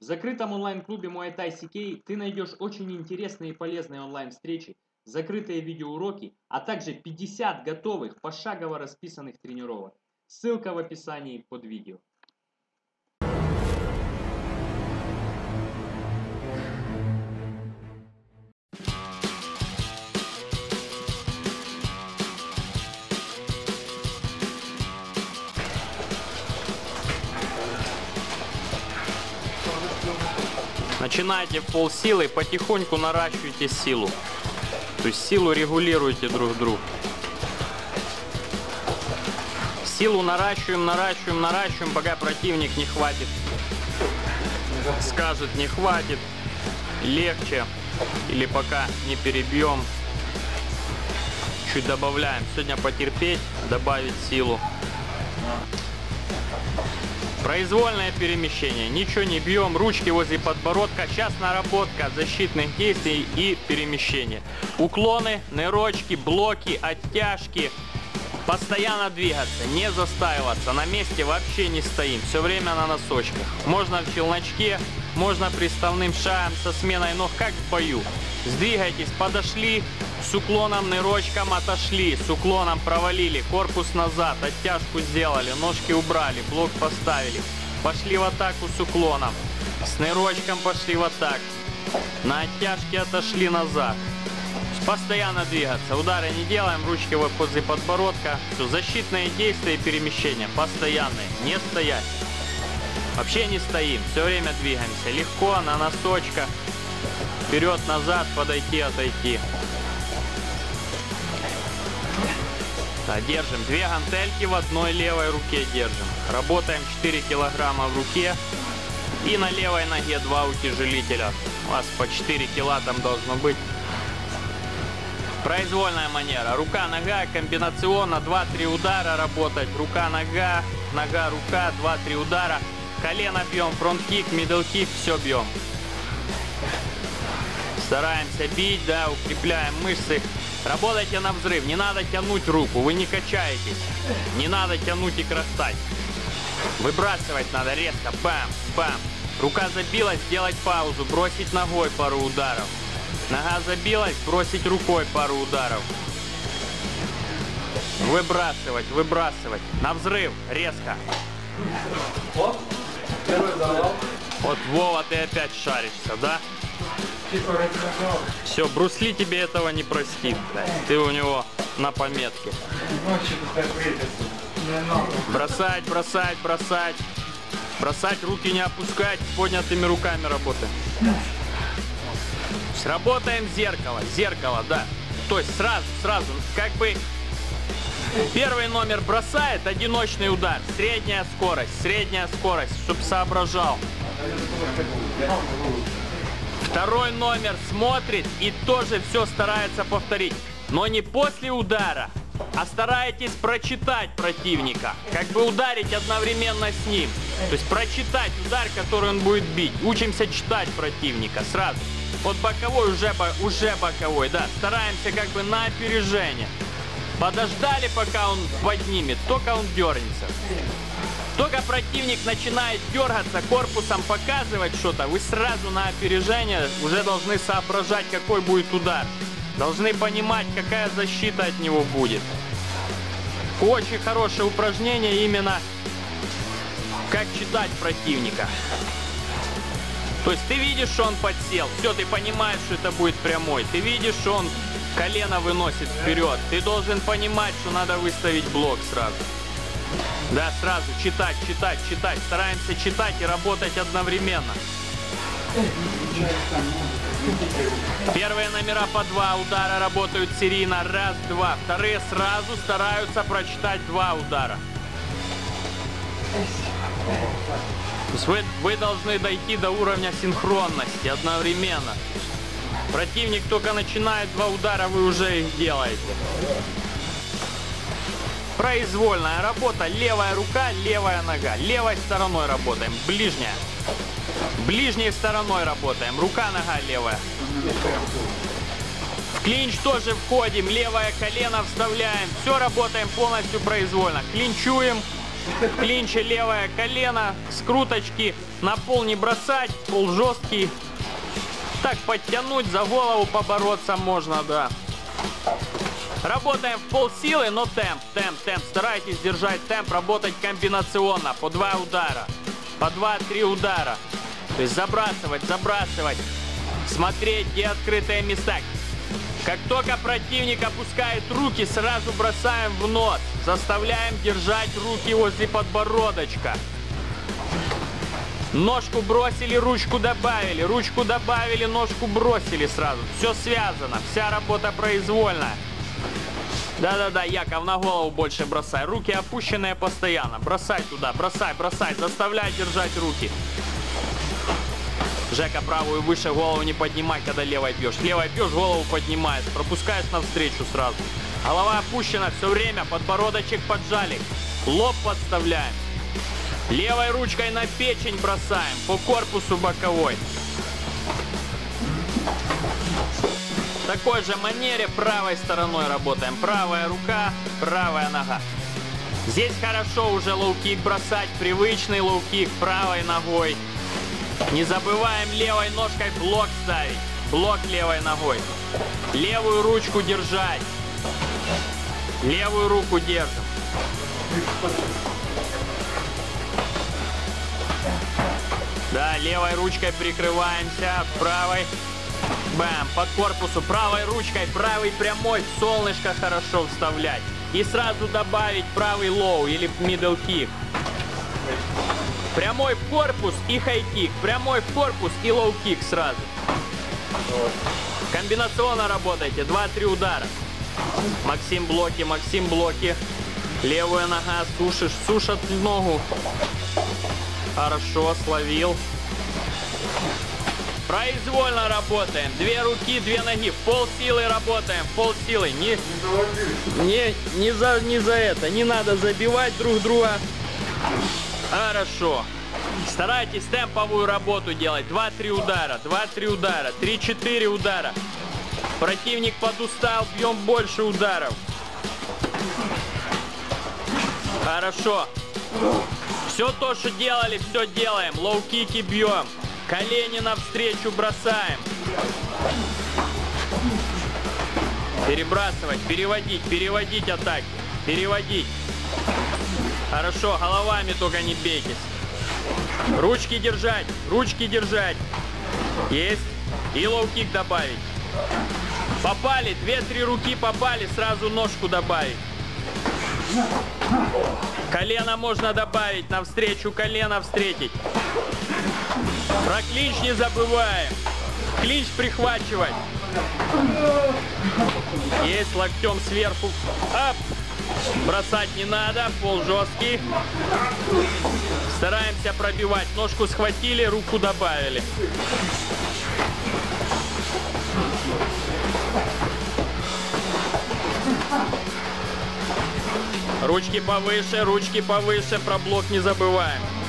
В закрытом онлайн-клубе Muay Thai CK ты найдешь очень интересные и полезные онлайн-встречи, закрытые видеоуроки, а также 50 готовых, пошагово расписанных тренировок. Ссылка в описании под видео. Начинайте в полсилы, потихоньку наращивайте силу. То есть силу регулируйте друг другу. Силу наращиваем, пока противник не хватит. Скажет, не хватит, легче. Или пока не перебьем. Чуть добавляем. Сегодня потерпеть, добавить силу. Произвольное перемещение. Ничего не бьем. Ручки возле подбородка. Сейчас наработка защитных действий и перемещение. Уклоны, нырочки, блоки, оттяжки. Постоянно двигаться, не застаиваться. На месте вообще не стоим. Все время на носочках. Можно в челночке, можно приставным шагом со сменой ног, как в бою. Сдвигайтесь, подошли, с уклоном, нырочком отошли, с уклоном провалили, корпус назад, оттяжку сделали, ножки убрали, блок поставили, пошли в атаку с уклоном, с нырочком пошли в атаку, на оттяжке отошли назад. Постоянно двигаться, удары не делаем, ручки возле подбородка, все, защитные действия и перемещения, постоянные, не стоять, вообще не стоим, все время двигаемся, легко, на носочках. Вперед-назад, подойти, отойти. Да, держим. Две гантельки в одной левой руке держим. Работаем 4 килограмма в руке. И на левой ноге 2 утяжелителя. У вас по 4 кило там должно быть. Произвольная манера. Рука-нога, комбинационно 2-3 удара работать. Рука-нога, нога-рука, 2-3 удара. Колено бьем, фронт-кик, мидл-кик, все бьем. Стараемся бить, да, укрепляем мышцы. Работайте на взрыв, не надо тянуть руку, вы не качаетесь. Не надо тянуть и красать. Выбрасывать надо резко, бам, бам. Рука забилась, сделать паузу, бросить ногой пару ударов. Нога забилась, бросить рукой пару ударов. Выбрасывать, выбрасывать. На взрыв, резко. Оп, первый завал. Вот, Вова, ты опять шаришься, да? Все, Брусли тебе этого не простит. Ты у него на пометке. Бросать, бросать, бросать. Бросать, руки не опускать, с поднятыми руками работаем. Работаем зеркало, зеркало, да. То есть сразу, как бы первый номер бросает, одиночный удар. Средняя скорость, чтобы соображал. Второй номер смотрит и тоже все старается повторить. Но не после удара, а стараетесь прочитать противника. Как бы ударить одновременно с ним. То есть прочитать удар, который он будет бить. Учимся читать противника сразу. Вот боковой, уже боковой, да. Стараемся как бы на опережение. Подождали, пока он поднимет, только он дернется. Только противник начинает дергаться, корпусом показывать что-то, вы сразу на опережение уже должны соображать, какой будет удар. Должны понимать, какая защита от него будет. Очень хорошее упражнение именно, как читать противника. То есть ты видишь, что он подсел, все, ты понимаешь, что это будет прямой. Ты видишь, что он колено выносит вперед. Ты должен понимать, что надо выставить блок сразу. Да, сразу читать. Стараемся читать и работать одновременно. Первые номера по 2 удара работают серийно. Раз, два. Вторые сразу стараются прочитать 2 удара. То есть вы должны дойти до уровня синхронности одновременно. Противник только начинает 2 удара, вы уже их делаете. Произвольная работа, левая рука, левая нога. Левой стороной работаем, ближняя. Ближней стороной работаем, рука, нога, левая. В клинч тоже входим, левое колено вставляем. Все, работаем полностью произвольно. Клинчуем, клинча левое колено, скруточки, на пол не бросать, пол жесткий. Так подтянуть, за голову побороться можно, да. Работаем в полсилы, но темп. Старайтесь держать темп, работать комбинационно. По два удара, по 2-3 удара. То есть забрасывать. Смотреть, где открытые места. Как только противник опускает руки, сразу бросаем в нос. Заставляем держать руки возле подбородочка. Ножку бросили, ручку добавили, ножку бросили сразу. Все связано, вся работа произвольная. Да, Яков, на голову больше бросай. Руки опущенные постоянно. Бросай туда, бросай. Заставляй держать руки. Жека, правую выше, голову не поднимай, когда левой бьешь. Левой бьешь, голову поднимаешь, пропускаешь навстречу сразу. Голова опущена все время, подбородочек поджали. Лоб подставляем. Левой ручкой на печень бросаем, по корпусу боковой. В такой же манере правой стороной работаем. Правая рука, правая нога. Здесь хорошо уже лоу-кик бросать, привычный лоу-кик правой ногой. Не забываем левой ножкой блок ставить. Блок левой ногой. Левую ручку держать. Левую руку держим. Да, левой ручкой прикрываемся. Правой. Бэм. По корпусу. Правой ручкой. Правый прямой. Солнышко хорошо вставлять. И сразу добавить правый лоу или мидл кик. Прямой в корпус и хай-кик. Прямой в корпус и лоу-кик сразу. Комбинационно работайте. 2-3 удара. Максим блоки. Левая нога. Сушишь ногу. Хорошо, словил. Произвольно работаем. Две руки, две ноги. В полсилы работаем. В полсилы. Не за это. Не надо забивать друг друга. Хорошо. Старайтесь темповую работу делать. 2-3 удара, 3-4 удара. Противник подустал, бьем больше ударов. Хорошо. Все то, что делали, все делаем. Лоу-кики бьем. Колени навстречу бросаем. Перебрасывать, переводить атаки. Хорошо, головами только не бейтесь. Ручки держать. Есть. И лоу-кик добавить. Попали, 2-3 руки попали, сразу ножку добавить. Колено можно добавить, навстречу колено встретить. Про клинч не забываем. Клинч прихвачивать. Есть, локтем сверху. Ап! Бросать не надо, пол жесткий. Стараемся пробивать. Ножку схватили, руку добавили. Ручки повыше, про блок не забываем.